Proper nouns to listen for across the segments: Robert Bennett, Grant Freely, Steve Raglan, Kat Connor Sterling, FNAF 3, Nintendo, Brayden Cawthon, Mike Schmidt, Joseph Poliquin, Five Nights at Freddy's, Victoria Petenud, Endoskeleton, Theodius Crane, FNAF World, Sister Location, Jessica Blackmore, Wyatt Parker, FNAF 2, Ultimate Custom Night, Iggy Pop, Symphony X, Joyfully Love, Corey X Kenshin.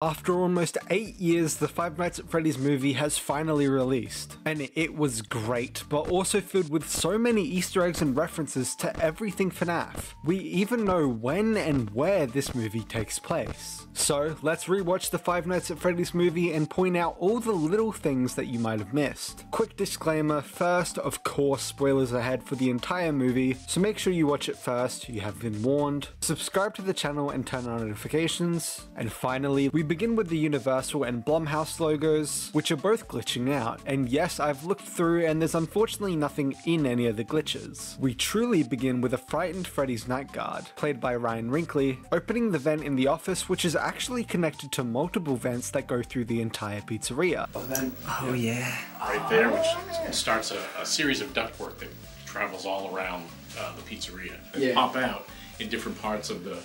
After almost 8 years, the Five Nights at Freddy's movie has finally released, and it was great, but also filled with so many Easter eggs and references to everything FNAF. We even know when and where this movie takes place. So let's rewatch the Five Nights at Freddy's movie and point out all the little things that you might have missed. Quick disclaimer, first, of course, spoilers ahead for the entire movie, so make sure you watch it first, you have been warned. Subscribe to the channel and turn on notifications. And finally, we begin with the Universal and Blumhouse logos, which are both glitching out, and yes, I've looked through and there's unfortunately nothing in any of the glitches. We truly begin with a frightened Freddy's night guard, played by Ryan Wrinkley, opening the vent in the office, which is actually connected to multiple vents that go through the entire pizzeria. Oh yeah. Right there, which starts a series of ductwork that travels all around the pizzeria and pop out in different parts of the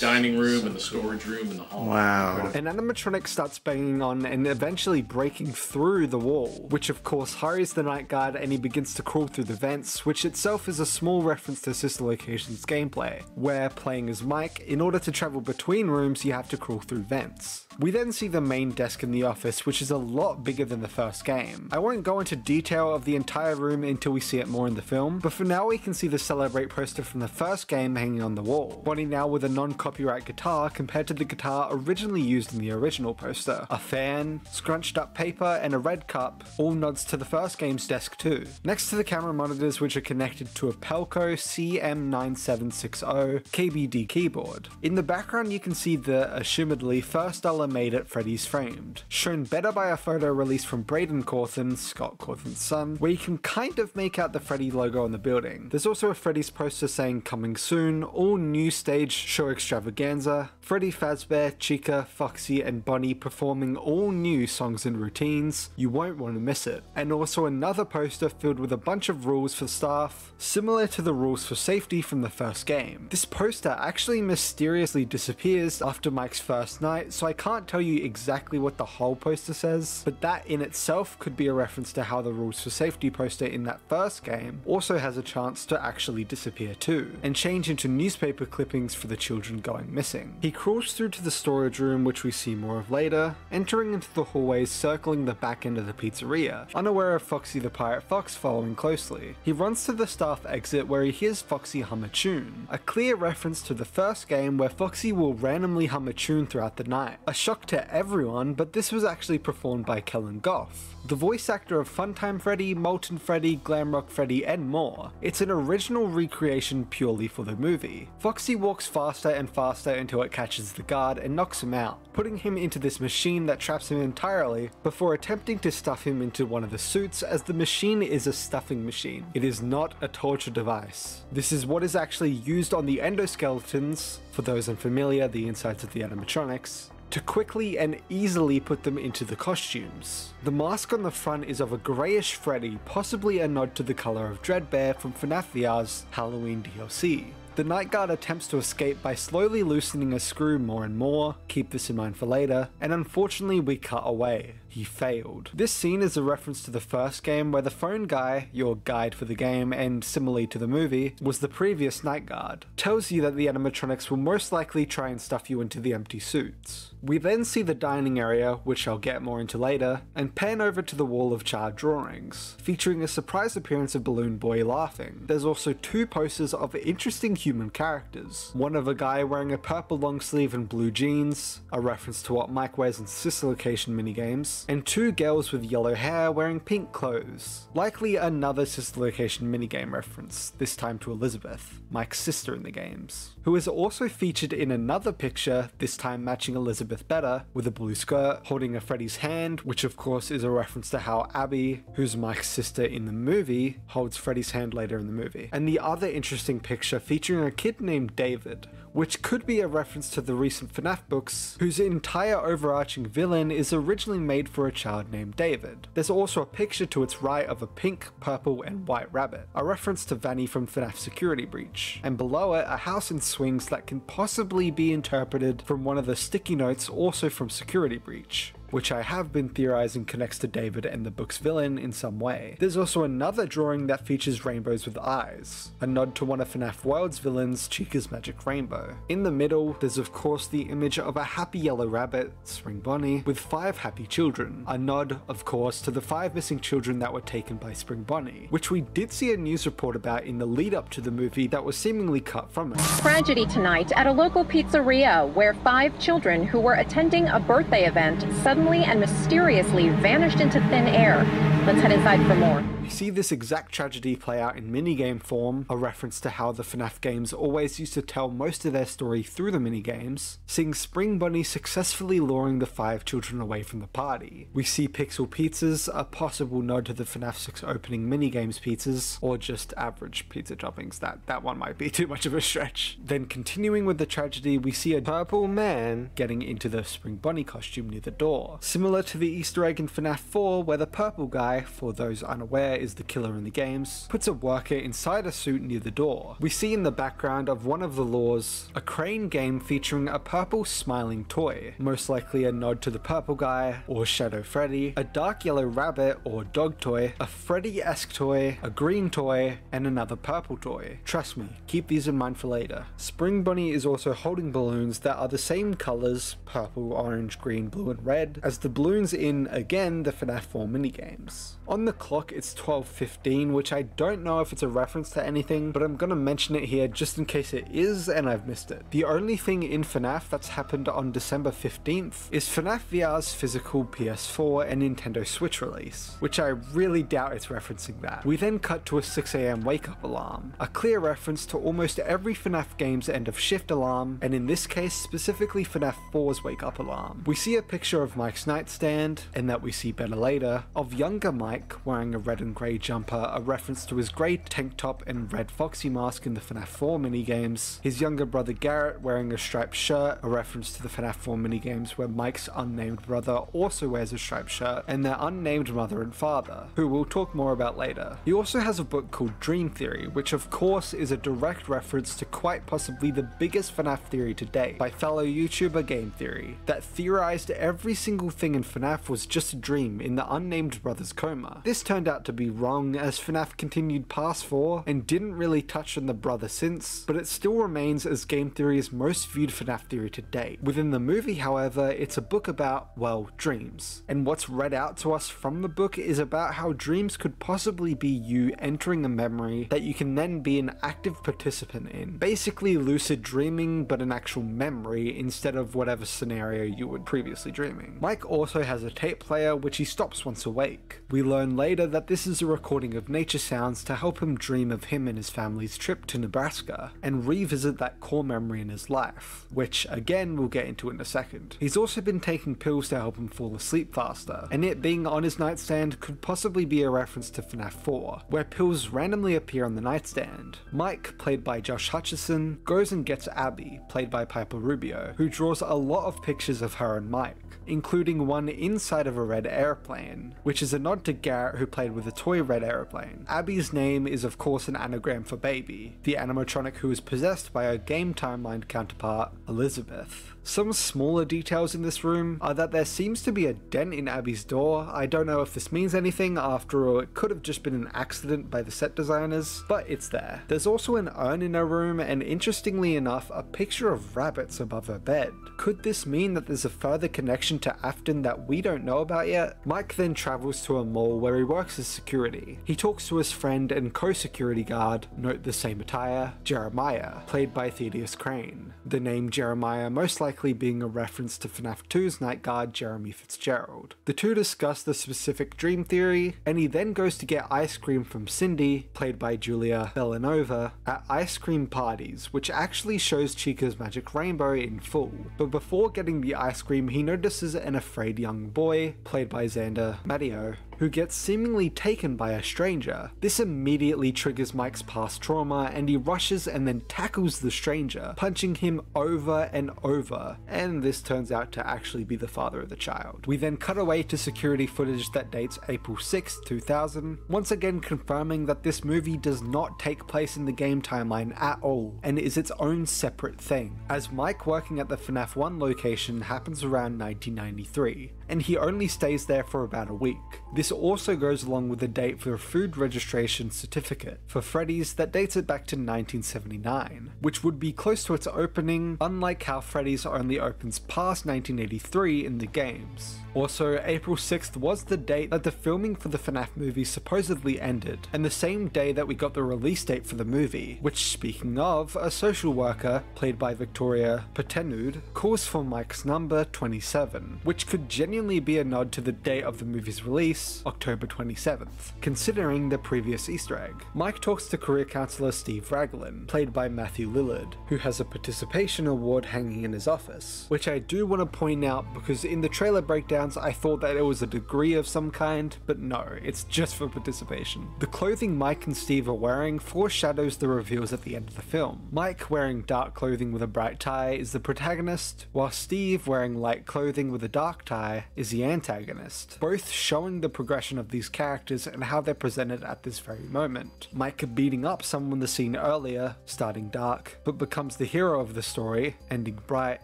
dining room and the storage room and the hallway. Wow. An animatronic starts banging on and eventually breaking through the wall, which of course hurries the night guard and he begins to crawl through the vents, which itself is a small reference to Sister Location's gameplay, where playing as Mike, in order to travel between rooms you have to crawl through vents. We then see the main desk in the office, which is a lot bigger than the first game. I won't go into detail of the entire room until we see it more in the film, but for now we can see the Celebrate poster from the first game hanging on the wall. Bonnie now with a non-copyright guitar compared to the guitar originally used in the original poster. A fan, scrunched up paper, and a red cup, all nods to the first game's desk too. Next to the camera monitors, which are connected to a Pelco CM9760 KBD keyboard. In the background you can see the, assumedly, first dollar made at Freddy's framed, shown better by a photo released from Brayden Cawthon, Scott Cawthon's son, where you can kind of make out the Freddy logo on the building. There's also a Freddy's poster saying coming soon, all new stage show extravaganza, Freddy Fazbear, Chica, Foxy and Bonnie performing all new songs and routines, you won't want to miss it. And also another poster filled with a bunch of rules for staff, similar to the rules for safety from the first game. This poster actually mysteriously disappears after Mike's first night, so I can't tell you exactly what the whole poster says, but that in itself could be a reference to how the rules for safety poster in that first game also has a chance to actually disappear too, and change into newspaper clippings for the children going missing. He crawls through to the storage room, which we see more of later, entering into the hallways circling the back end of the pizzeria, unaware of Foxy the Pirate Fox following closely. He runs to the staff exit where he hears Foxy hum a tune, a clear reference to the first game where Foxy will randomly hum a tune throughout the night. A shock to everyone, but this was actually performed by Kellen Goff, the voice actor of Funtime Freddy, Molten Freddy, Glamrock Freddy, and more. It's an original recreation purely for the movie. Foxy walks faster and faster until it catches the guard and knocks him out, putting him into this machine that traps him entirely before attempting to stuff him into one of the suits, as the machine is a stuffing machine. It is not a torture device. This is what is actually used on the endoskeletons, for those unfamiliar, the insides of the animatronics, to quickly and easily put them into the costumes. The mask on the front is of a greyish Freddy, possibly a nod to the colour of Dreadbear from FNAF VR's Halloween DLC. The night guard attempts to escape by slowly loosening a screw more and more, keep this in mind for later, and unfortunately we cut away. He failed. This scene is a reference to the first game where the phone guy, your guide for the game and similarly to the movie, was the previous night guard. Tells you that the animatronics will most likely try and stuff you into the empty suits. We then see the dining area, which I'll get more into later, and pan over to the wall of charred drawings, featuring a surprise appearance of Balloon Boy laughing. There's also two posters of interesting human characters, one of a guy wearing a purple long sleeve and blue jeans, a reference to what Mike wears in Sister Location minigames, and two girls with yellow hair wearing pink clothes. Likely another Sister Location minigame reference, this time to Elizabeth, Mike's sister in the games, who is also featured in another picture, this time matching Elizabeth better, with a blue skirt, holding a Freddy's hand, which of course is a reference to how Abby, who's Mike's sister in the movie, holds Freddy's hand later in the movie. And the other interesting picture featuring a kid named David, which could be a reference to the recent FNAF books, whose entire overarching villain is originally made for a child named David. There's also a picture to its right of a pink, purple, and white rabbit, a reference to Vanny from FNAF Security Breach, and below it a house in swings that can possibly be interpreted from one of the sticky notes also from Security Breach. which I have been theorizing connects to David and the book's villain in some way. There's also another drawing that features rainbows with eyes, a nod to one of FNAF World's villains, Chica's Magic Rainbow. In the middle, there's of course the image of a happy yellow rabbit, Spring Bonnie, with 5 happy children, a nod of course to the 5 missing children that were taken by Spring Bonnie, which we did see a news report about in the lead up to the movie that was seemingly cut from it. Tragedy tonight at a local pizzeria where 5 children who were attending a birthday event suddenly and mysteriously vanished into thin air. Let's head inside for more. You see this exact tragedy play out in minigame form, a reference to how the FNAF games always used to tell most of their story through the minigames, seeing Spring Bonnie successfully luring the 5 children away from the party. We see Pixel Pizzas, a possible nod to the FNAF 6 opening minigames pizzas, or just average pizza toppings, that one might be too much of a stretch. Then continuing with the tragedy, we see a purple man getting into the Spring Bonnie costume near the door, similar to the Easter egg in FNAF 4 where the purple guy, for those unaware, is the killer in the games, puts a worker inside a suit near the door. We see in the background of one of the lores a crane game featuring a purple smiling toy, most likely a nod to the purple guy or Shadow Freddy, a dark yellow rabbit or dog toy, a Freddy-esque toy, a green toy, and another purple toy. Trust me, keep these in mind for later. Spring Bonnie is also holding balloons that are the same colors, purple, orange, green, blue, and red, as the balloons in, again, the FNAF 4 minigames. On the clock, it's 12:15, which I don't know if it's a reference to anything, but I'm gonna mention it here just in case it is and I've missed it. The only thing in FNAF that's happened on December 15th is FNAF VR's physical PS4 and Nintendo Switch release, which I really doubt it's referencing that. We then cut to a 6 AM wake up alarm, a clear reference to almost every FNAF game's end of shift alarm, and in this case specifically FNAF 4's wake up alarm. We see a picture of Mike's nightstand, and that we see better later, of younger Mike wearing a red and grey jumper, a reference to his grey tank top and red foxy mask in the FNAF 4 minigames, his younger brother Garrett wearing a striped shirt, a reference to the FNAF 4 minigames where Mike's unnamed brother also wears a striped shirt, and their unnamed mother and father, who we'll talk more about later. He also has a book called Dream Theory, which of course is a direct reference to quite possibly the biggest FNAF theory to date by fellow YouTuber Game Theory, that theorized every single thing in FNAF was just a dream in the unnamed brother's coma. This turned out to be wrong, as FNAF continued past 4 and didn't really touch on the brother since, but it still remains as Game Theory's most viewed FNAF theory to date. Within the movie, however, it's a book about, well, dreams, and what's read out to us from the book is about how dreams could possibly be you entering a memory that you can then be an active participant in. Basically lucid dreaming, but an actual memory instead of whatever scenario you were previously dreaming. Mike also has a tape player which he stops once awake. We learn later that this is a recording of nature sounds to help him dream of him and his family's trip to Nebraska and revisit that core memory in his life, which again we'll get into in a second. He's also been taking pills to help him fall asleep faster, and it being on his nightstand could possibly be a reference to FNAF 4, where pills randomly appear on the nightstand. Mike, played by Josh Hutcherson, goes and gets Abby, played by Piper Rubio, who draws a lot of pictures of her and Mike, including one inside of a red airplane, which is a nod to Garrett, who played with a toy red airplane. Abby's name is of course an anagram for baby, the animatronic who is possessed by her game timeline counterpart, Elizabeth. Some smaller details in this room are that there seems to be a dent in Abby's door. I don't know if this means anything, after all it could have just been an accident by the set designers, but it's there. There's also an urn in her room, and interestingly enough a picture of rabbits above her bed. Could this mean that there's a further connection to Afton that we don't know about yet? Mike then travels to a mall where he works as security. He talks to his friend and co-security guard, note the same attire, Jeremiah, played by Theodius Crane. The name Jeremiah most likely being a reference to FNAF 2's night guard Jeremy Fitzgerald. The two discuss the specific dream theory, and he then goes to get ice cream from Cindy, played by Julia Belanova, at ice cream parties, which actually shows Chica's Magic Rainbow in full. But before getting the ice cream, he notices an afraid young boy, played by Xander Matteo, who gets seemingly taken by a stranger. This immediately triggers Mike's past trauma and he rushes and then tackles the stranger, punching him over and over, and this turns out to actually be the father of the child. We then cut away to security footage that dates April 6, 2000, once again confirming that this movie does not take place in the game timeline at all and is its own separate thing, as Mike working at the FNAF 1 location happens around 1993, and he only stays there for about a week. This also goes along with the date for a food registration certificate for Freddy's that dates it back to 1979, which would be close to its opening, unlike how Freddy's only opens past 1983 in the games. Also, April 6th was the date that the filming for the FNAF movie supposedly ended, and the same day that we got the release date for the movie, which, speaking of, a social worker, played by Victoria Petenud, calls for Mike's number 27, which could genuinely be a nod to the date of the movie's release, October 27th, considering the previous Easter egg. Mike talks to career counsellor Steve Raglan, played by Matthew Lillard, who has a participation award hanging in his office, which I do want to point out because in the trailer breakdown I thought that it was a degree of some kind, but no, it's just for participation. The clothing Mike and Steve are wearing foreshadows the reveals at the end of the film. Mike, wearing dark clothing with a bright tie, is the protagonist, while Steve, wearing light clothing with a dark tie, is the antagonist, both showing the progression of these characters and how they're presented at this very moment. Mike beating up someone the scene earlier, starting dark, but becomes the hero of the story, ending bright,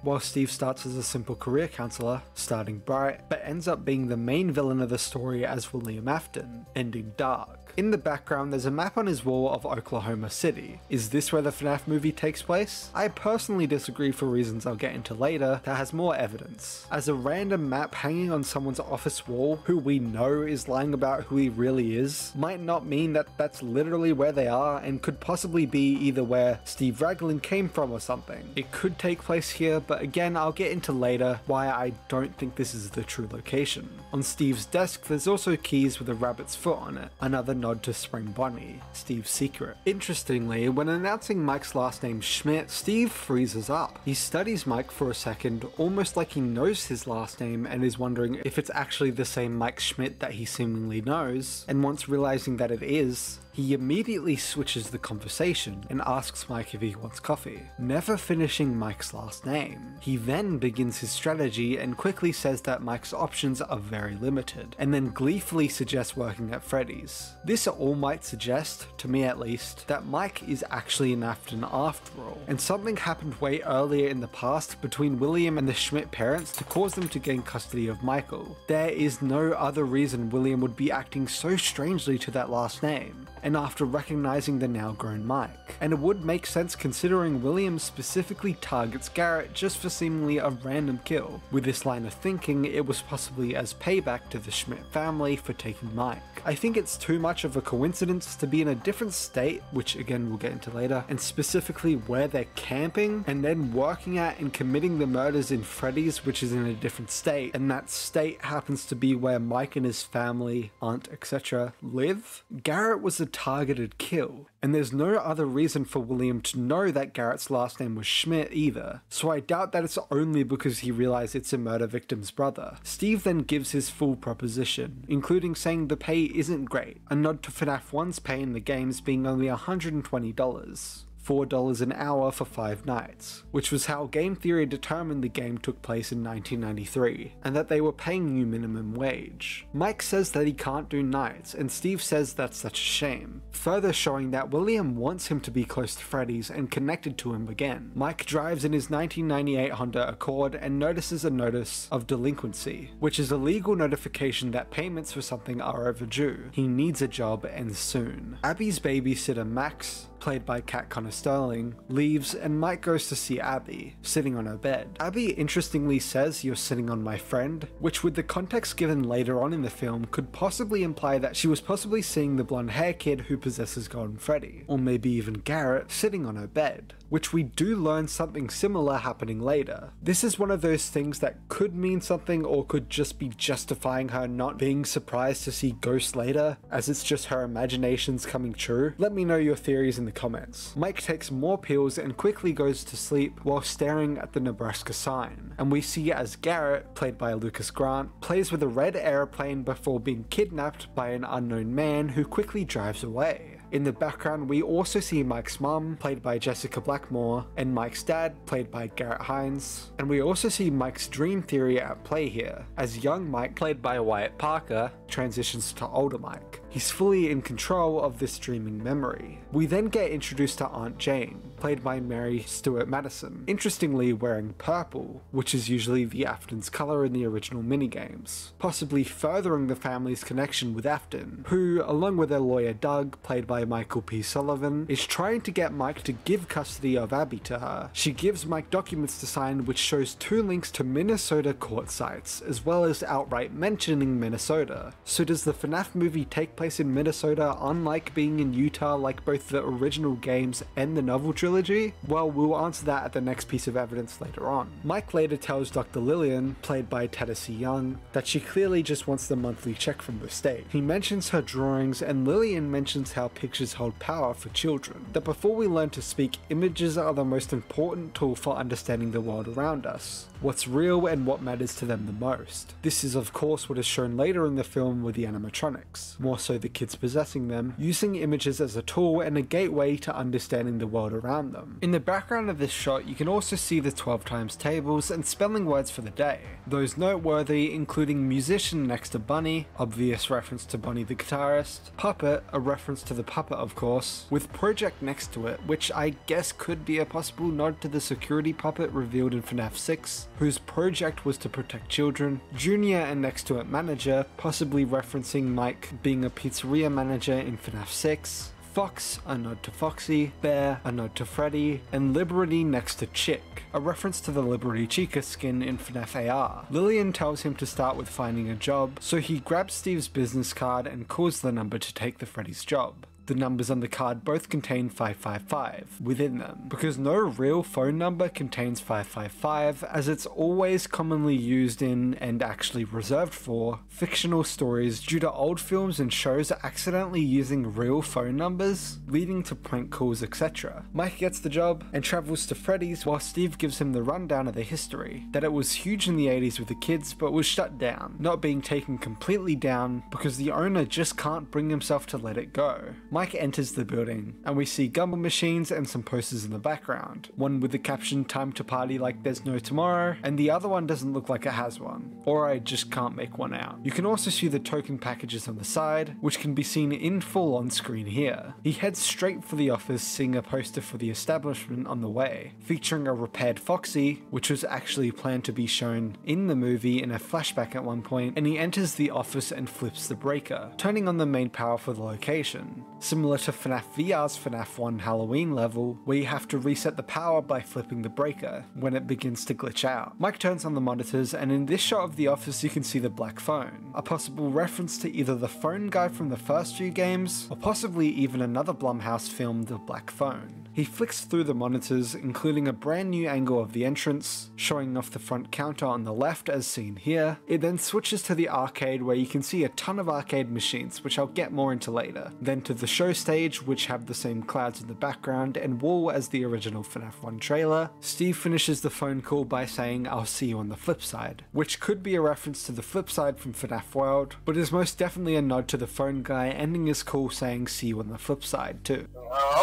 while Steve starts as a simple career counselor, starting bright, but ends up being the main villain of the story as William Afton, ending dark. In the background there's a map on his wall of Oklahoma City. Is this where the FNAF movie takes place? I personally disagree for reasons I'll get into later that has more evidence, as a random map hanging on someone's office wall who we know is lying about who he really is might not mean that that's literally where they are and could possibly be either where Steve Raglan came from or something. It could take place here, but again I'll get into later why I don't think this is the true location. On Steve's desk there's also keys with a rabbit's foot on it, another nod to Spring Bonnie, Steve's secret. Interestingly, when announcing Mike's last name Schmidt, Steve freezes up. He studies Mike for a second, almost like he knows his last name and is wondering if it's actually the same Mike Schmidt that he seemingly knows, and once realizing that it is, he immediately switches the conversation and asks Mike if he wants coffee, never finishing Mike's last name. He then begins his strategy and quickly says that Mike's options are very limited, and then gleefully suggests working at Freddy's. This all might suggest, to me at least, that Mike is actually an Afton after all, and something happened way earlier in the past between William and the Schmidt parents to cause them to gain custody of Michael. There is no other reason William would be acting so strangely to that last name, and after recognizing the now grown Mike. And it would make sense considering William specifically targets Garrett just for seemingly a random kill. With this line of thinking, it was possibly as payback to the Schmidt family for taking Mike. I think it's too much of a coincidence to be in a different state, which again we'll get into later, and specifically where they're camping, and then working at and committing the murders in Freddy's, which is in a different state, and that state happens to be where Mike and his family, aunt, etc. live. Garrett was a targeted kill, and there's no other reason for William to know that Garrett's last name was Schmidt either, so I doubt that it's only because he realized it's a murder victim's brother. Steve then gives his full proposition, including saying the pay isn't great, a nod to FNAF 1's pay in the games being only $120. $4 an hour for 5 nights, which was how Game Theory determined the game took place in 1993, and that they were paying you minimum wage. Mike says that he can't do nights, and Steve says that's such a shame, further showing that William wants him to be close to Freddy's and connected to him again. Mike drives in his 1998 Honda Accord and notices a notice of delinquency, which is a legal notification that payments for something are overdue. He needs a job, and soon. Abby's babysitter Max, played by Kat Connor Sterling, leaves and Mike goes to see Abby, sitting on her bed. Abby interestingly says, "You're sitting on my friend," which with the context given later on in the film could possibly imply that she was possibly seeing the blonde hair kid who possesses Golden Freddy, or maybe even Garrett, sitting on her bed, which we do learn something similar happening later. This is one of those things that could mean something or could just be justifying her not being surprised to see ghosts later, as it's just her imaginations coming true. Let me know your theories in the comments. Mike takes more pills and quickly goes to sleep while staring at the Nebraska sign, and we see as Garrett, played by Lucas Grant, plays with a red airplane before being kidnapped by an unknown man who quickly drives away. In the background, we also see Mike's mum, played by Jessica Blackmore, and Mike's dad, played by Garrett Hines, and we also see Mike's dream theory at play here, as young Mike, played by Wyatt Parker, transitions to older Mike. He's fully in control of this dreaming memory. We then get introduced to Aunt Jane, played by Mary Stuart Madison, interestingly wearing purple, which is usually the Afton's colour in the original minigames, possibly furthering the family's connection with Afton, who, along with their lawyer Doug, played by Michael P. Sullivan, is trying to get Mike to give custody of Abby to her. She gives Mike documents to sign which shows two links to Minnesota court sites, as well as outright mentioning Minnesota. So does the FNAF movie take place in Minnesota, unlike being in Utah like both the original games and the novel trilogy? Well, we'll answer that at the next piece of evidence later on. Mike later tells Dr. Lillian, played by Tennessee Young, that she clearly just wants the monthly check from the state. He mentions her drawings, and Lillian mentions how pictures hold power for children, that before we learn to speak, images are the most important tool for understanding the world around us, what's real and what matters to them the most. This is of course what is shown later in the film with the animatronics, more so the kids possessing them, using images as a tool and a gateway to understanding the world around them. In the background of this shot, you can also see the 12 times tables and spelling words for the day, those noteworthy including musician next to bunny, obvious reference to Bunny the guitarist, puppet, a reference to the puppet of course, with project next to it, which I guess could be a possible nod to the security puppet revealed in FNAF 6, whose project was to protect children, junior and next to it manager, possibly referencing Mike being a pizzeria manager in FNAF 6, Fox, a nod to Foxy, Bear, a nod to Freddy, and Liberty next to Chick, a reference to the Liberty Chica skin in FNAF AR. Lillian tells him to start with finding a job, so he grabs Steve's business card and calls the number to take the Freddy's job. The numbers on the card both contain 555 within them, because no real phone number contains 555, as it's always commonly used in, and actually reserved for, fictional stories due to old films and shows accidentally using real phone numbers, leading to prank calls, etc. Mike gets the job and travels to Freddy's while Steve gives him the rundown of the history, that it was huge in the 80s with the kids but was shut down, not being taken completely down because the owner just can't bring himself to let it go. Mike enters the building, and we see gumball machines and some posters in the background, one with the caption "Time to party like there's no tomorrow," and the other one doesn't look like it has one, or I just can't make one out. You can also see the token packages on the side, which can be seen in full on screen here. He heads straight for the office, seeing a poster for the establishment on the way, featuring a repaired Foxy, which was actually planned to be shown in the movie in a flashback at one point, and he enters the office and flips the breaker, turning on the main power for the location. Similar to FNAF VR's FNAF 1 Halloween level, where you have to reset the power by flipping the breaker when it begins to glitch out. Mike turns on the monitors, and in this shot of the office you can see the black phone, a possible reference to either the phone guy from the first few games, or possibly even another Blumhouse film, The Black Phone. He flicks through the monitors, including a brand new angle of the entrance, showing off the front counter on the left as seen here. It then switches to the arcade, where you can see a ton of arcade machines, which I'll get more into later, then to the show stage, which have the same clouds in the background and wall as the original FNAF 1 trailer. Steve finishes the phone call by saying, "I'll see you on the flip side," which could be a reference to the flip side from FNAF World, but is most definitely a nod to the phone guy ending his call saying, "See you on the flip side," too.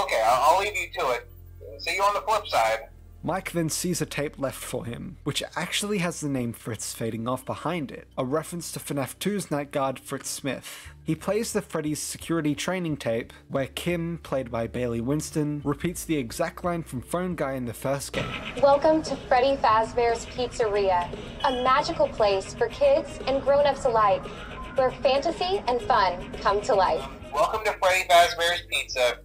Okay, I'll leave you to it. See you on the flip side. Mike then sees a tape left for him, which actually has the name Fritz fading off behind it, a reference to FNAF 2's night guard Fritz Smith. He plays the Freddy's security training tape, where Kim, played by Bailey Winston, repeats the exact line from Phone Guy in the first game. "Welcome to Freddy Fazbear's Pizzeria, a magical place for kids and grown-ups alike, where fantasy and fun come to life." "Welcome to Freddy Fazbear's Pizza,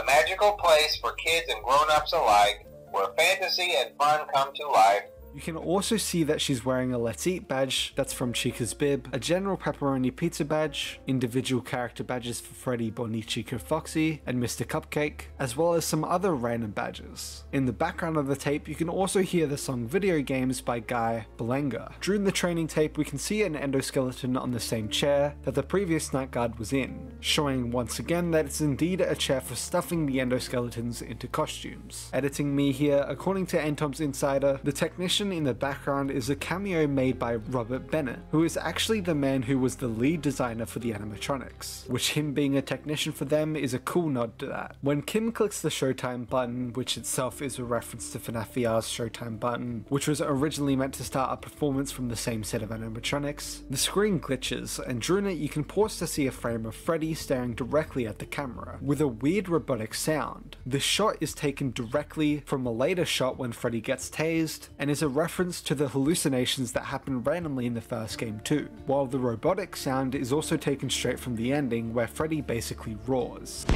a magical place for kids and grown-ups alike, where fantasy and fun come to life. You can also see that she's wearing a Let's Eat badge, that's from Chica's Bib, a General Pepperoni Pizza badge, individual character badges for Freddy, Bonnie, Chica, Foxy, and Mr. Cupcake, as well as some other random badges. In the background of the tape, you can also hear the song Video Games by Guy Belenga. During the training tape, we can see an endoskeleton on the same chair that the previous night guard was in, showing once again that it's indeed a chair for stuffing the endoskeletons into costumes. Editing me here, according to Entom's Insider, the technician in the background is a cameo made by Robert Bennett, who is actually the man who was the lead designer for the animatronics, which him being a technician for them is a cool nod to that. When Kim clicks the Showtime button, which itself is a reference to FNAF VR's Showtime button, which was originally meant to start a performance from the same set of animatronics, the screen glitches, and during it you can pause to see a frame of Freddy staring directly at the camera, with a weird robotic sound. This shot is taken directly from a later shot when Freddy gets tased, and is a reference to the hallucinations that happen randomly in the first game too, while the robotic sound is also taken straight from the ending where Freddy basically roars.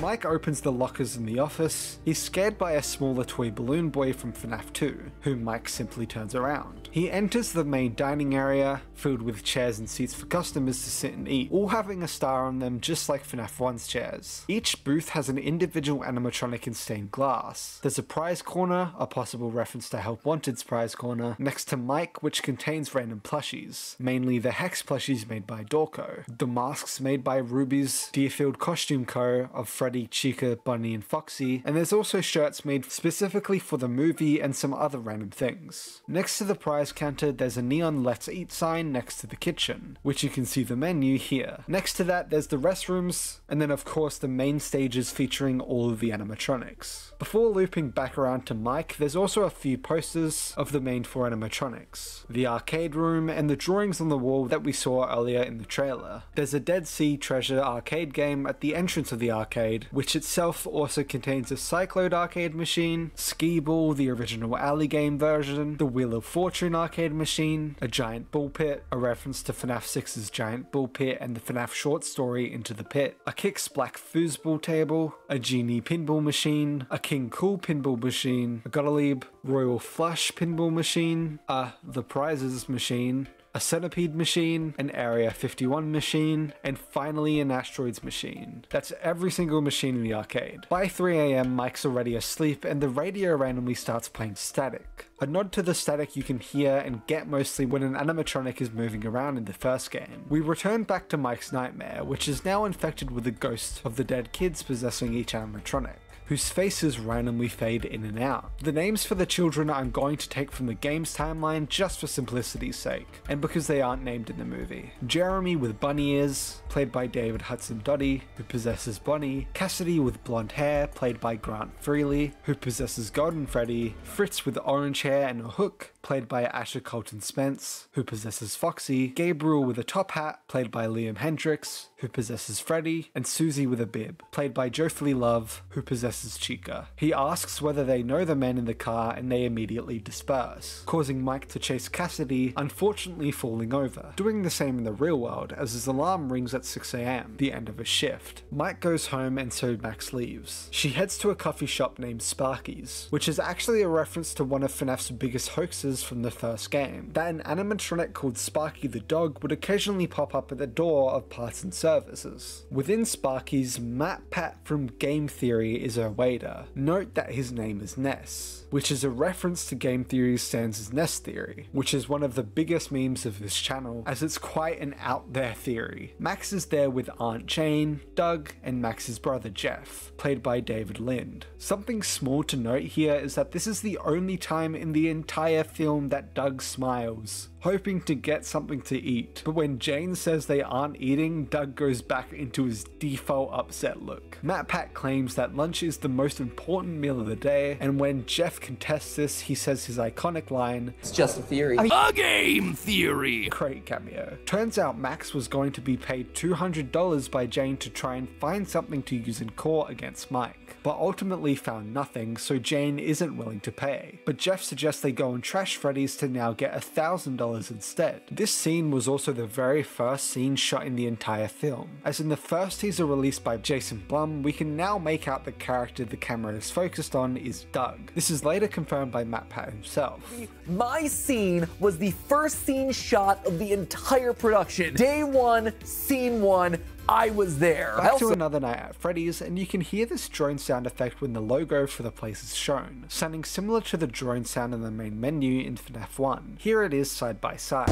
Mike opens the lockers in the office. He's scared by a smaller toy Balloon Boy from FNAF 2, whom Mike simply turns around. He enters the main dining area, filled with chairs and seats for customers to sit and eat, all having a star on them just like FNAF 1's chairs. Each booth has an individual animatronic in stained glass. There's a prize corner, a possible reference to Help Wanted's prize corner, next to Mike, which contains random plushies, mainly the Hex plushies made by Dawko, the masks made by Ruby's Deerfield Costume Co. of Freddy, Chica, Bunny, and Foxy, and there's also shirts made specifically for the movie and some other random things. Next to the prize counter, there's a neon Let's Eat sign next to the kitchen, which you can see the menu here. Next to that, there's the restrooms, and then of course the main stages featuring all of the animatronics. Before looping back around to Mike, there's also a few posters of the main four animatronics, the arcade room, and the drawings on the wall that we saw earlier in the trailer. There's a Dead Sea Treasure arcade game at the entrance of the arcade, which itself also contains a Cyclode arcade machine, Ski Ball, the original Alley game version, the Wheel of Fortune arcade machine, a giant bull pit, a reference to FNAF 6's giant bull pit and the FNAF short story Into the Pit, a Kix Black foosball table, a Genie pinball machine, a King Cool pinball machine, a Gottlieb Royal Flush pinball machine, a The Prizes machine, a Centipede machine, an Area 51 machine, and finally an Asteroids machine. That's every single machine in the arcade. By 3 AM, Mike's already asleep and the radio randomly starts playing static. A nod to the static you can hear and get mostly when an animatronic is moving around in the first game. We return back to Mike's nightmare, which is now infected with the ghosts of the dead kids possessing each animatronic, whose faces randomly fade in and out. The names for the children I'm going to take from the game's timeline just for simplicity's sake, and because they aren't named in the movie. Jeremy with bunny ears, played by David Hudson Doty, who possesses Bonnie, Cassidy with blonde hair, played by Grant Freely, who possesses Golden Freddy, Fritz with orange hair and a hook, played by Asher Colton Spence, who possesses Foxy, Gabriel with a top hat, played by Liam Hendricks, who possesses Freddy, and Susie with a bib, played by Joyfully Love, who possesses Chica. He asks whether they know the man in the car and they immediately disperse, causing Mike to chase Cassidy, unfortunately falling over, doing the same in the real world as his alarm rings at 6 AM, the end of his shift. Mike goes home and so Max leaves. She heads to a coffee shop named Sparky's, which is actually a reference to one of FNAF's biggest hoaxes from the first game, that an animatronic called Sparky the dog would occasionally pop up at the door of parts and services. Within Sparky's, MatPat from Game Theory is her waiter. Note that his name is Ness, which is a reference to Game Theory's Sans' Ness theory, which is one of the biggest memes of this channel, as it's quite an out there theory. Max is there with Aunt Jane, Doug, and Max's brother Jeff, played by David Lind. Something small to note here is that this is the only time in the entire film that Doug smiles, hoping to get something to eat. But when Jane says they aren't eating, Doug goes back into his default upset look. MatPat claims that lunch is the most important meal of the day, and when Jeff contests this, he says his iconic line, "It's just a theory. A game theory!" Great cameo. Turns out Max was going to be paid $200 by Jane to try and find something to use in court against Mike, but ultimately found nothing, so Jane isn't willing to pay. But Jeff suggests they go and trash Freddy's to now get $1,000 colors instead. This scene was also the very first scene shot in the entire film. As in the first teaser released by Jason Blum, we can now make out the character the camera is focused on is Doug. This is later confirmed by MatPat himself. My scene was the first scene shot of the entire production. Day one, scene one, I was there. Back to Another Night at Freddy's, and you can hear this drone sound effect when the logo for the place is shown, sounding similar to the drone sound in the main menu in FNAF 1. Here it is side by side.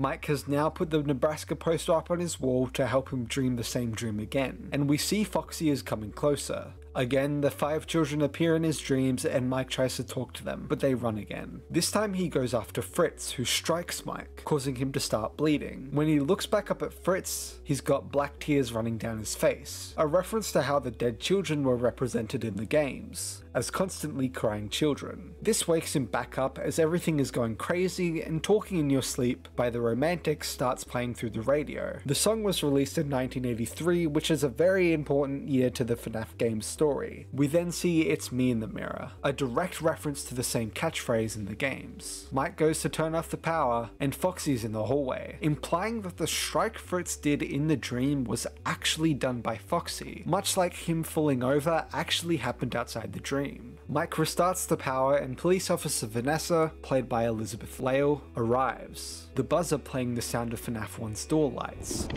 Mike has now put the Nebraska poster up on his wall to help him dream the same dream again, and we see Foxy is coming closer. Again, the five children appear in his dreams and Mike tries to talk to them, but they run again. This time he goes after Fritz, who strikes Mike, causing him to start bleeding. When he looks back up at Fritz, he's got black tears running down his face, a reference to how the dead children were represented in the games, as constantly crying children. This wakes him back up as everything is going crazy, and Talking in Your Sleep by The Romantics starts playing through the radio. The song was released in 1983, which is a very important year to the FNAF game's story. We then see It's Me in the Mirror, a direct reference to the same catchphrase in the games. Mike goes to turn off the power, and Foxy's in the hallway, implying that the strike Fritz did in the dream was actually done by Foxy, much like him falling over actually happened outside the dream. Mike restarts the power, and police officer Vanessa, played by Elizabeth Lail, arrives, the buzzer playing the sound of FNAF 1's door lights.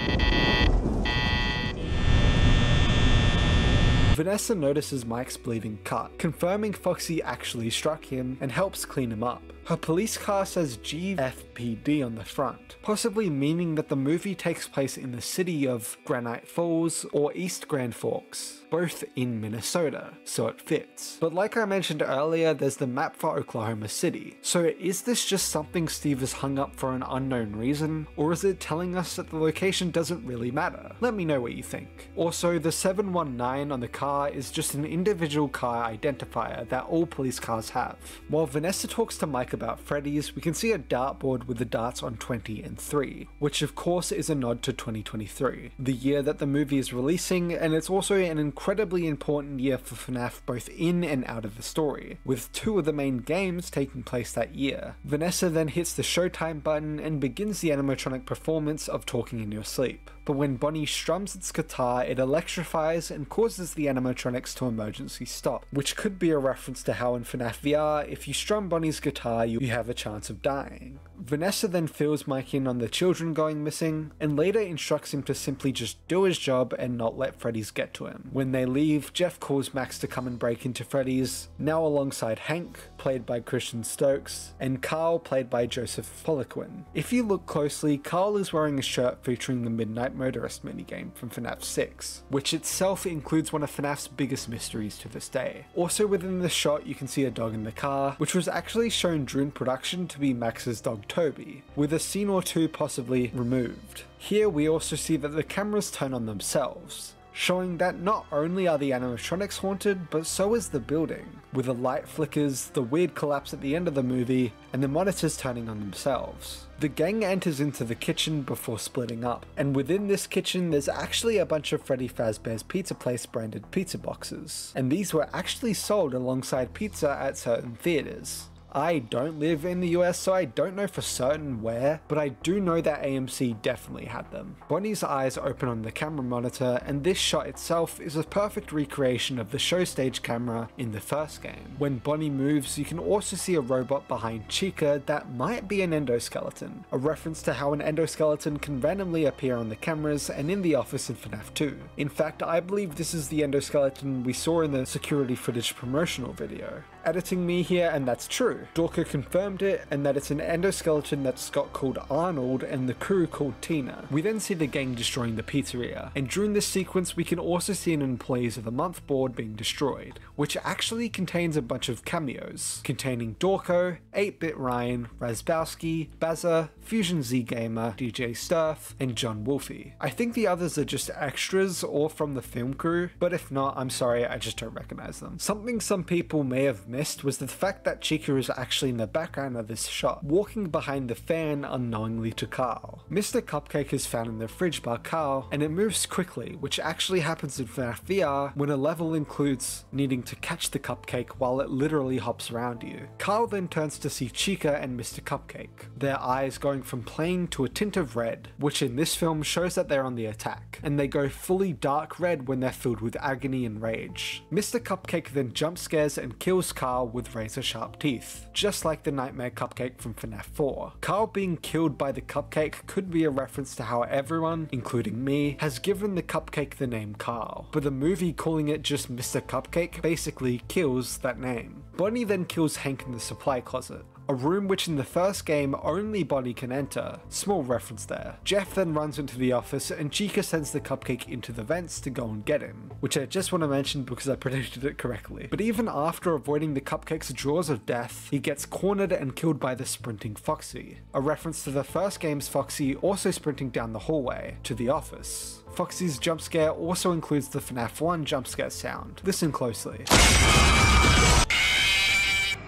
Vanessa notices Mike's bleeding cut, confirming Foxy actually struck him, and helps clean him up. Her police car says GFPD on the front, possibly meaning that the movie takes place in the city of Granite Falls or East Grand Forks, both in Minnesota, so it fits. But like I mentioned earlier, there's the map for Oklahoma City, so is this just something Steve has hung up for an unknown reason, or is it telling us that the location doesn't really matter? Let me know what you think. Also, the 719 on the car is just an individual car identifier that all police cars have. While Vanessa talks to Mike about Freddy's, we can see a dartboard with the darts on 20 and 3, which of course is a nod to 2023, the year that the movie is releasing, and it's also an incredibly important year for FNAF both in and out of the story, with two of the main games taking place that year. Vanessa then hits the showtime button and begins the animatronic performance of Talking in Your Sleep, but when Bonnie strums its guitar, it electrifies and causes the animatronics to emergency stop, which could be a reference to how in FNAF VR, if you strum Bonnie's guitar, you have a chance of dying. Vanessa then fills Mike in on the children going missing, and later instructs him to simply just do his job and not let Freddy's get to him. When they leave, Jeff calls Max to come and break into Freddy's, now alongside Hank, played by Christian Stokes, and Carl, played by Joseph Poliquin. If you look closely, Carl is wearing a shirt featuring the Midnight Motorist minigame from FNAF 6, which itself includes one of FNAF's biggest mysteries to this day. Also within the shot, you can see a dog in the car, which was actually shown during production to be Max's dog Toby, with a scene or two possibly removed. Here we also see that the cameras turn on themselves, showing that not only are the animatronics haunted, but so is the building, with the light flickers, the weird collapse at the end of the movie, and the monitors turning on themselves. The gang enters into the kitchen before splitting up, and within this kitchen there's actually a bunch of Freddy Fazbear's Pizza Place branded pizza boxes, and these were actually sold alongside pizza at certain theaters. I don't live in the US, so I don't know for certain where, but I do know that AMC definitely had them. Bonnie's eyes open on the camera monitor, and this shot itself is a perfect recreation of the show stage camera in the first game. When Bonnie moves, you can also see a robot behind Chica that might be an endoskeleton, a reference to how an endoskeleton can randomly appear on the cameras and in the office in FNAF 2. In fact, I believe this is the endoskeleton we saw in the security footage promotional video. Editing me here, and that's true. Dawko confirmed it, and that it's an endoskeleton that Scott called Arnold and the crew called Tina. We then see the gang destroying the pizzeria, and during this sequence we can also see an Employees of the Month board being destroyed, which actually contains a bunch of cameos, containing Dawko, 8-Bit Ryan, Razbowski, Bazza, Fusion Z Gamer, DJ Sturf, and John Wolfie. I think the others are just extras or from the film crew, but if not, I'm sorry, I just don't recognize them. Something some people may have missed missed was the fact that Chica is actually in the background of this shot, walking behind the fan unknowingly to Carl. Mr. Cupcake is found in the fridge by Carl, and it moves quickly, which actually happens in FNAF VR when a level includes needing to catch the cupcake while it literally hops around you. Carl then turns to see Chica and Mr. Cupcake, their eyes going from plain to a tint of red, which in this film shows that they're on the attack, and they go fully dark red when they're filled with agony and rage. Mr. Cupcake then jump scares and kills Carl with razor sharp teeth, just like the Nightmare Cupcake from FNAF 4. Carl being killed by the cupcake could be a reference to how everyone, including me, has given the cupcake the name Carl, but the movie calling it just Mr. Cupcake basically kills that name. Bonnie then kills Hank in the supply closet, a room which in the first game only Bonnie can enter, small reference there. Jeff then runs into the office and Chica sends the cupcake into the vents to go and get him, which I just want to mention because I predicted it correctly. But even after avoiding the cupcake's jaws of death, he gets cornered and killed by the sprinting Foxy, a reference to the first game's Foxy also sprinting down the hallway to the office. Foxy's jump scare also includes the FNAF 1 jump scare sound. Listen closely.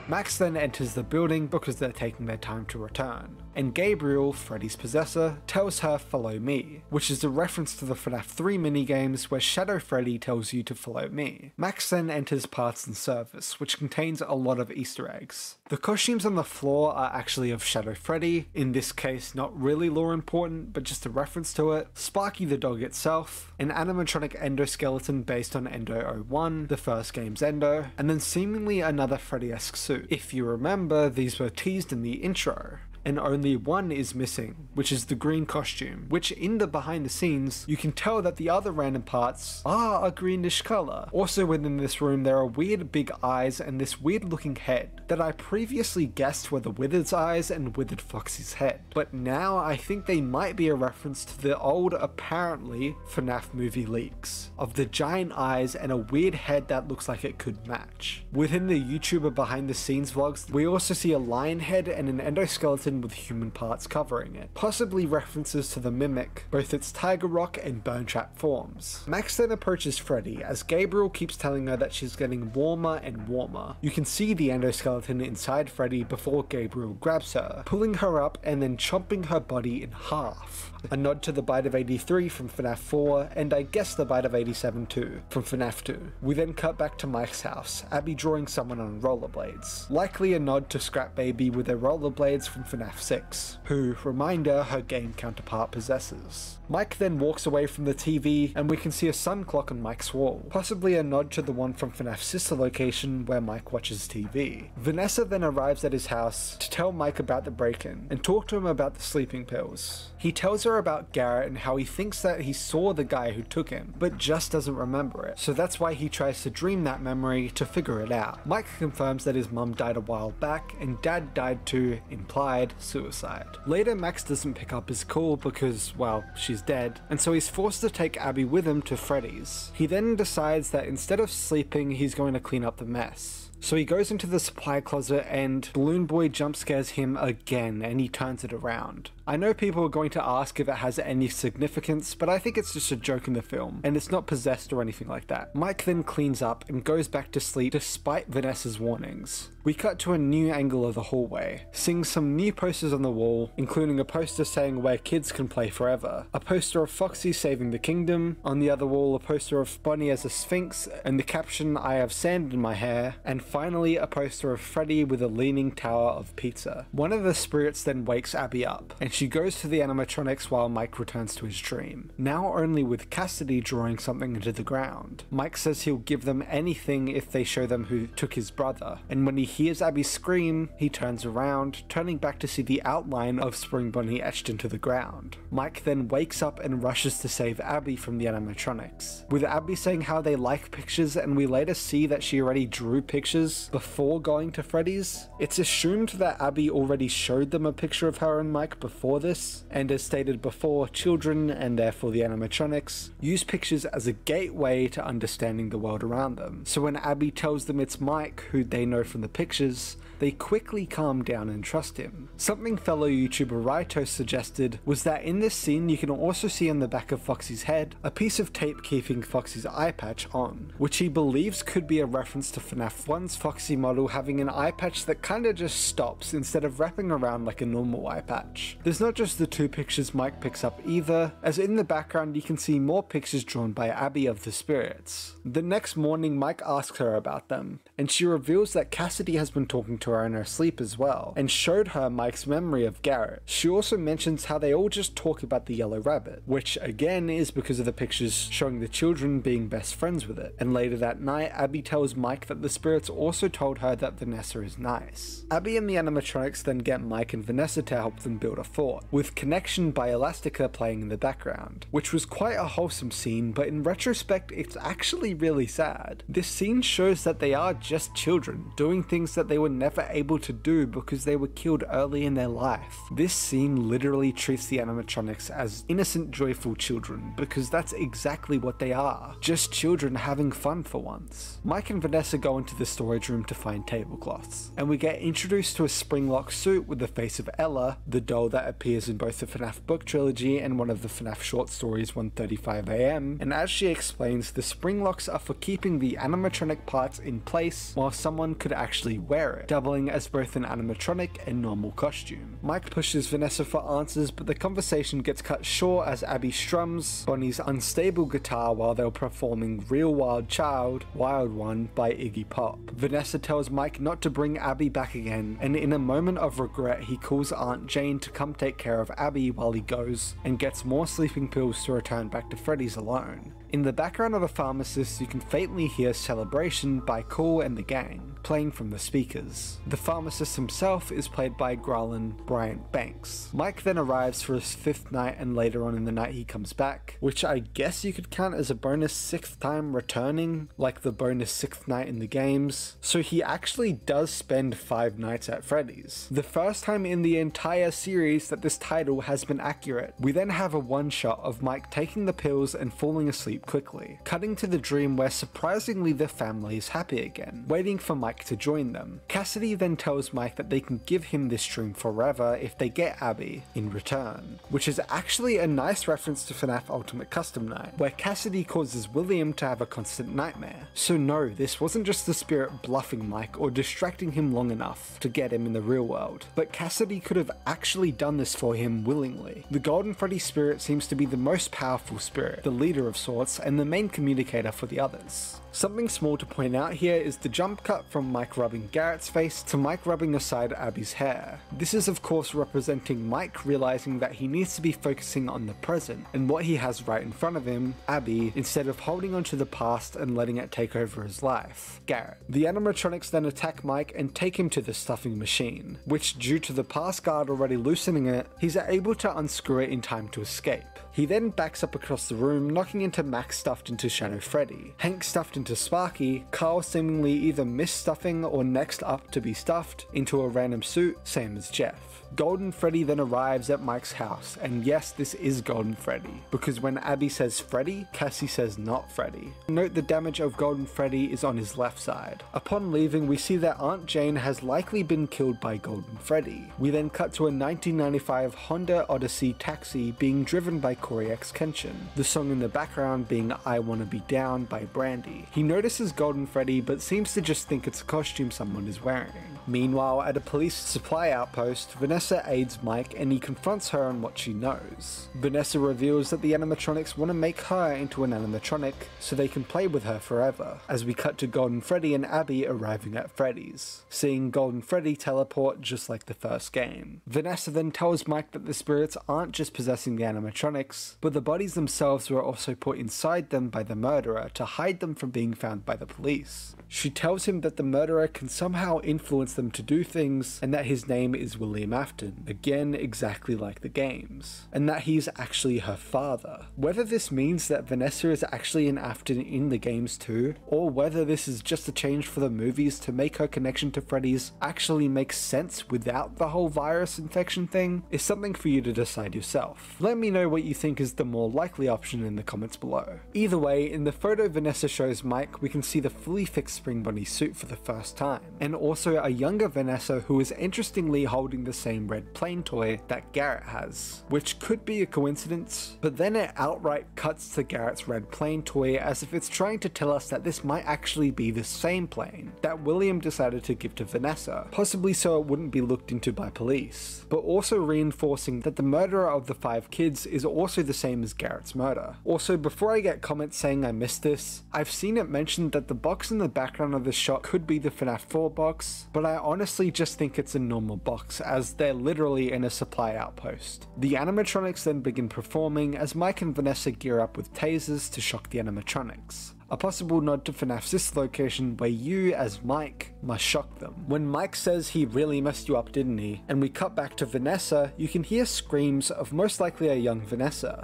Max then enters the building because they're taking their time to return, and Gabriel, Freddy's possessor, tells her follow me, which is a reference to the FNAF 3 minigames where Shadow Freddy tells you to follow me. Max then enters parts and service, which contains a lot of Easter eggs. The costumes on the floor are actually of Shadow Freddy, in this case not really lore important but just a reference to it, Sparky the dog itself, an animatronic endoskeleton based on Endo 01, the first game's Endo, and then seemingly another Freddy-esque suit. If you remember, these were teased in the intro, and only one is missing, which is the green costume, which in the behind the scenes, you can tell that the other random parts are a greenish colour. Also within this room there are weird big eyes and this weird looking head that I previously guessed were the Withered's eyes and Withered Foxy's head, but now I think they might be a reference to the old apparently FNAF movie leaks, of the giant eyes and a weird head that looks like it could match. Within the YouTuber behind the scenes vlogs, we also see a lion head and an endoskeleton with human parts covering it, possibly references to the Mimic, both its Tiger Rock and Bone Trap forms. Max then approaches Freddy as Gabriel keeps telling her that she's getting warmer and warmer. You can see the endoskeleton inside Freddy before Gabriel grabs her, pulling her up and then chomping her body in half. A nod to the Bite of 83 from FNAF 4, and I guess the Bite of 87 too, from FNAF 2. We then cut back to Mike's house, Abby drawing someone on rollerblades, likely a nod to Scrap Baby with their rollerblades from FNAF 6, who, reminder, her game counterpart possesses. Mike then walks away from the TV and we can see a sun clock on Mike's wall, possibly a nod to the one from FNAF Sister Location where Mike watches TV. Vanessa then arrives at his house to tell Mike about the break-in and talk to him about the sleeping pills. He tells her about Garrett and how he thinks that he saw the guy who took him, but just doesn't remember it, so that's why he tries to dream that memory to figure it out. Mike confirms that his mum died a while back and dad died too, implied suicide. Later Max doesn't pick up his call because, well, she's dead, and so he's forced to take Abby with him to Freddy's. He then decides that instead of sleeping, he's going to clean up the mess. So he goes into the supply closet and Balloon Boy jump scares him again and he turns it around. I know people are going to ask if it has any significance, but I think it's just a joke in the film and it's not possessed or anything like that. Mike then cleans up and goes back to sleep despite Vanessa's warnings. We cut to a new angle of the hallway, seeing some new posters on the wall, including a poster saying where kids can play forever, a poster of Foxy saving the kingdom, on the other wall a poster of Bonnie as a sphinx and the caption I have sand in my hair, and finally a poster of Freddy with a leaning tower of pizza. One of the spirits then wakes Abby up, and she goes to the animatronics while Mike returns to his dream, now only with Cassidy drawing something into the ground. Mike says he'll give them anything if they show them who took his brother, and when he hears Abby scream, he turns around, turning back to see the outline of Spring Bonnie etched into the ground. Mike then wakes up and rushes to save Abby from the animatronics, with Abby saying how they like pictures, and we later see that she already drew pictures before going to Freddy's. It's assumed that Abby already showed them a picture of her and Mike before this, and as stated before, children, and therefore the animatronics, use pictures as a gateway to understanding the world around them. So when Abby tells them it's Mike, who they know from the pictures, they quickly calm down and trust him. Something fellow YouTuber Raito suggested was that in this scene you can also see on the back of Foxy's head a piece of tape keeping Foxy's eye patch on, which he believes could be a reference to FNAF 1's Foxy model having an eye patch that kinda just stops instead of wrapping around like a normal eye patch. There's not just the two pictures Mike picks up either, as in the background you can see more pictures drawn by Abby of the Spirits. The next morning Mike asks her about them, and she reveals that Cassidy has been talking to her in her sleep as well, and showed her Mike's memory of Garrett. She also mentions how they all just talk about the yellow rabbit, which again is because of the pictures showing the children being best friends with it, and later that night Abby tells Mike that the spirits also told her that Vanessa is nice. Abby and the animatronics then get Mike and Vanessa to help them build a fort, with Connection by Elastica playing in the background, which was quite a wholesome scene, but in retrospect it's actually really sad. This scene shows that they are just children, doing things that they were never able to do because they were killed early in their life. This scene literally treats the animatronics as innocent, joyful children, because that's exactly what they are, just children having fun for once. Mike and Vanessa go into the storage room to find tablecloths, and we get introduced to a spring-lock suit with the face of Ella, the doll that appears in both the FNAF book trilogy and one of the FNAF short stories 1:35 AM, and as she explains, the spring locks are for keeping the animatronic parts in place while someone could actually wear it, doubling as both an animatronic and normal costume. Mike pushes Vanessa for answers, but the conversation gets cut short as Abby strums Bonnie's unstable guitar while they're performing Real Wild Child, Wild One by Iggy Pop. Vanessa tells Mike not to bring Abby back again, and in a moment of regret he calls Aunt Jane to come take care of Abby while he goes and gets more sleeping pills to return back to Freddy's alone. In the background of a pharmacist you can faintly hear Celebration by Cool and the Gang playing from the speakers. The pharmacist himself is played by Growlin Bryant Banks. Mike then arrives for his fifth night, and later on in the night he comes back, which I guess you could count as a bonus sixth time returning, like the bonus sixth night in the games, so he actually does spend 5 nights at Freddy's. The first time in the entire series that this title has been accurate. We then have a one shot of Mike taking the pills and falling asleep quickly, cutting to the dream where surprisingly the family is happy again, waiting for Mike to join them. Cassidy then tells Mike that they can give him this dream forever if they get Abby in return, which is actually a nice reference to FNAF Ultimate Custom Night, where Cassidy causes William to have a constant nightmare. So no, this wasn't just the spirit bluffing Mike or distracting him long enough to get him in the real world, but Cassidy could have actually done this for him willingly. The Golden Freddy spirit seems to be the most powerful spirit, the leader of sorts, and the main communicator for the others. Something small to point out here is the jump cut from Mike rubbing Garrett's face to Mike rubbing aside Abby's hair. This is of course representing Mike realizing that he needs to be focusing on the present and what he has right in front of him, Abby, instead of holding onto the past and letting it take over his life, Garrett. The animatronics then attack Mike and take him to the stuffing machine, which due to the past guard already loosening it, he's able to unscrew it in time to escape. He then backs up across the room, knocking into Max stuffed into Shadow Freddy, Hank stuffed into Sparky, Carl seemingly either misstuffing or next up to be stuffed into a random suit, same as Jeff. Golden Freddy then arrives at Mike's house, and yes, this is Golden Freddy, because when Abby says Freddy, Cassie says not Freddy. Note the damage of Golden Freddy is on his left side. Upon leaving, we see that Aunt Jane has likely been killed by Golden Freddy. We then cut to a 1995 Honda Odyssey taxi being driven by Corey X Kenshin, the song in the background being I Wanna Be Down by Brandy. He notices Golden Freddy but seems to just think it's a costume someone is wearing. Meanwhile, at a police supply outpost, Vanessa aids Mike and he confronts her on what she knows. Vanessa reveals that the animatronics want to make her into an animatronic so they can play with her forever, as we cut to Golden Freddy and Abby arriving at Freddy's, seeing Golden Freddy teleport just like the first game. Vanessa then tells Mike that the spirits aren't just possessing the animatronics, but the bodies themselves were also put inside them by the murderer to hide them from being found by the police. She tells him that the murderer can somehow influence them to do things, and that his name is William Afton, again exactly like the games, and that he's actually her father. Whether this means that Vanessa is actually an Afton in the games too, or whether this is just a change for the movies to make her connection to Freddy's actually make sense without the whole virus infection thing, is something for you to decide yourself. Let me know what you think is the more likely option in the comments below. photo. Either way, in the photo Vanessa shows Mike, we can see the fully fixed Spring Bonnie suit for the first time, and also a younger Vanessa who is interestingly holding the same red plane toy that Garrett has, which could be a coincidence, but then it outright cuts to Garrett's red plane toy as if it's trying to tell us that this might actually be the same plane that William decided to give to Vanessa, possibly so it wouldn't be looked into by police, but also reinforcing that the murderer of the 5 kids is also the same as Garrett's murder. Also, before I get comments saying I missed this, I've seen it mentioned that the box in the background of the shot could be the FNAF 4 box, but I honestly just think it's a normal box as they're literally in a supply outpost. The animatronics then begin performing as Mike and Vanessa gear up with tasers to shock the animatronics. A possible nod to FNAF 6 Location where you, as Mike, must shock them. When Mike says he really messed you up, didn't he? And we cut back to Vanessa, you can hear screams of most likely a young Vanessa,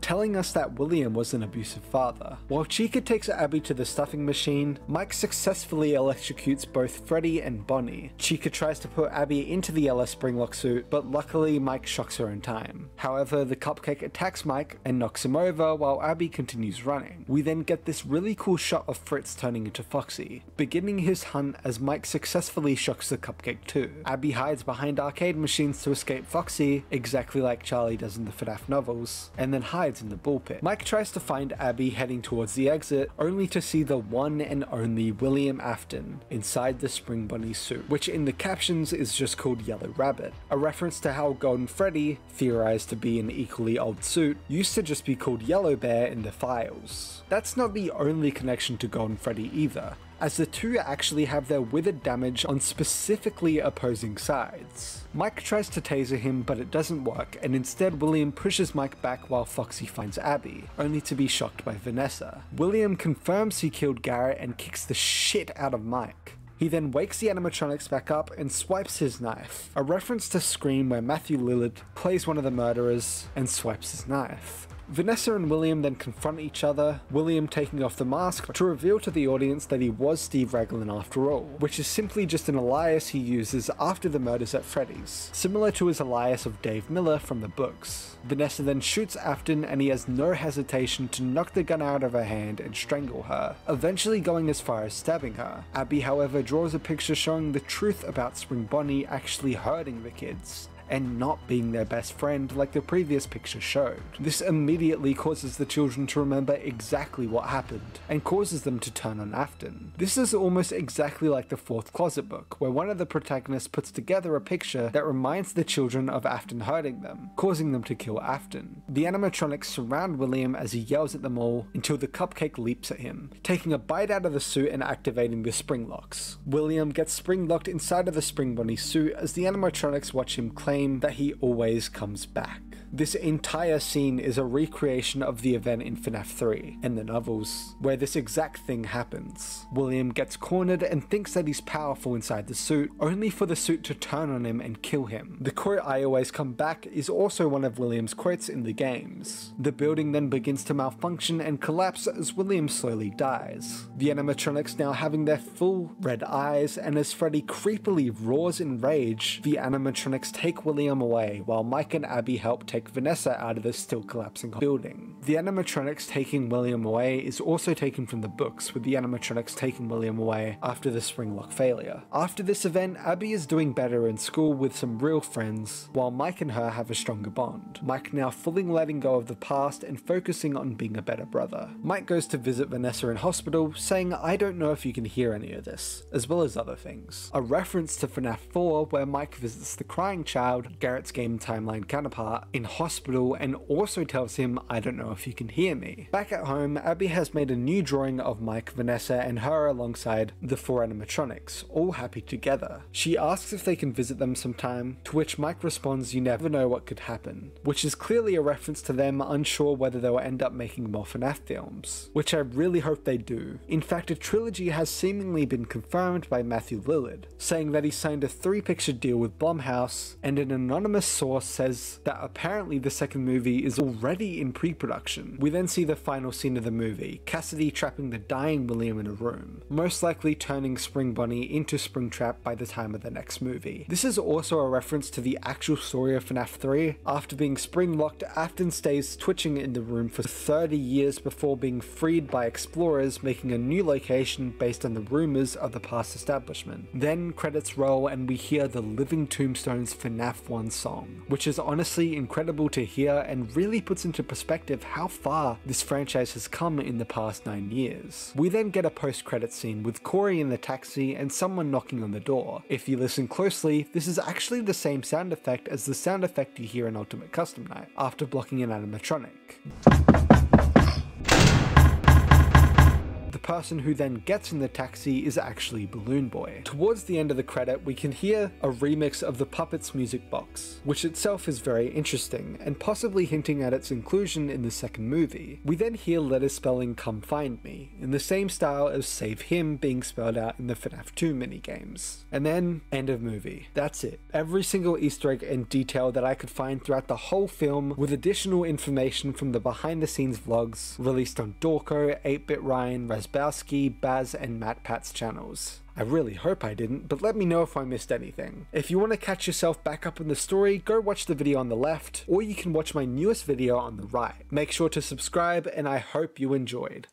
telling us that William was an abusive father. While Chica takes Abby to the stuffing machine, Mike successfully electrocutes both Freddy and Bonnie. Chica tries to put Abby into the LS Springlock suit, but luckily Mike shocks her in time. However, the cupcake attacks Mike and knocks him over while Abby continues running. We then get this really cool shot of Fritz turning into Foxy, beginning his hunt as Mike successfully shocks the cupcake too. Abby hides behind arcade machines to escape Foxy, exactly like Charlie does in the FNAF novels, and then hides in the bullpit. Mike tries to find Abby heading towards the exit, only to see the one and only William Afton inside the Spring Bonnie suit, which in the captions is just called Yellow Rabbit, a reference to how Golden Freddy, theorized to be an equally old suit, used to just be called Yellow Bear in the files. That's not the only connection to Golden Freddy either, as the two actually have their withered damage on specifically opposing sides. Mike tries to taser him, but it doesn't work, and instead William pushes Mike back while Foxy finds Abby, only to be shocked by Vanessa. William confirms he killed Garrett and kicks the shit out of Mike. He then wakes the animatronics back up and swipes his knife, a reference to Scream where Matthew Lillard plays one of the murderers and swipes his knife. Vanessa and William then confront each other, William taking off the mask to reveal to the audience that he was Steve Raglan after all, which is simply just an alias he uses after the murders at Freddy's, similar to his alias of Dave Miller from the books. Vanessa then shoots Afton and he has no hesitation to knock the gun out of her hand and strangle her, eventually going as far as stabbing her. Abby, however, draws a picture showing the truth about Spring Bonnie actually hurting the kids and not being their best friend like the previous picture showed. This immediately causes the children to remember exactly what happened, and causes them to turn on Afton. This is almost exactly like the Fourth Closet book, where one of the protagonists puts together a picture that reminds the children of Afton hurting them, causing them to kill Afton. The animatronics surround William as he yells at them all, until the cupcake leaps at him, taking a bite out of the suit and activating the spring locks. William gets spring locked inside of the Spring Bonnie suit as the animatronics watch him claim that he always comes back. This entire scene is a recreation of the event in FNAF 3 and the novels, where this exact thing happens. William gets cornered and thinks that he's powerful inside the suit, only for the suit to turn on him and kill him. The quote "I always come back" is also one of William's quotes in the games. The building then begins to malfunction and collapse as William slowly dies, the animatronics now having their full red eyes, and as Freddy creepily roars in rage, the animatronics take William away while Mike and Abby help take Vanessa out of the still collapsing building. The animatronics taking William away is also taken from the books, with the animatronics taking William away after the spring lock failure. After this event, Abby is doing better in school with some real friends, while Mike and her have a stronger bond, Mike now fully letting go of the past and focusing on being a better brother. Mike goes to visit Vanessa in hospital, saying "I don't know if you can hear any of this," as well as other things, a reference to FNAF 4 where Mike visits the crying child, Garrett's game timeline counterpart, in hospital and also tells him "I don't know if you can hear me." Back at home, Abby has made a new drawing of Mike, Vanessa and her alongside the 4 animatronics, all happy together. She asks if they can visit them sometime, to which Mike responds "You never know what could happen," which is clearly a reference to them unsure whether they'll end up making more FNAF films, which I really hope they do. In fact, a trilogy has seemingly been confirmed by Matthew Lillard, saying that he signed a 3-picture deal with Blumhouse, and an anonymous source says that apparently apparently the second movie is already in pre-production. We then see the final scene of the movie, Cassidy trapping the dying William in a room, most likely turning Spring Bonnie into Springtrap by the time of the next movie. This is also a reference to the actual story of FNAF 3. After being spring-locked, Afton stays twitching in the room for 30 years before being freed by explorers, making a new location based on the rumors of the past establishment. Then credits roll and we hear the Living Tombstones FNAF 1 song, which is honestly incredible to hear and really puts into perspective how far this franchise has come in the past 9 years. We then get a post-credit scene with Corey in the taxi and someone knocking on the door. If you listen closely, this is actually the same sound effect as the sound effect you hear in Ultimate Custom Night after blocking an animatronic. The person who then gets in the taxi is actually Balloon Boy. Towards the end of the credit, we can hear a remix of the Puppets music box, which itself is very interesting, and possibly hinting at its inclusion in the second movie. We then hear letters spelling Come Find Me, in the same style as Save Him being spelled out in the FNAF 2 minigames. And then, end of movie. That's it. Every single Easter egg and detail that I could find throughout the whole film, with additional information from the behind the scenes vlogs released on Dawko, 8-Bit Ryan, Baz, and MatPat's channels. I really hope I didn't, but let me know if I missed anything. If you want to catch yourself back up in the story, go watch the video on the left, or you can watch my newest video on the right. Make sure to subscribe, and I hope you enjoyed.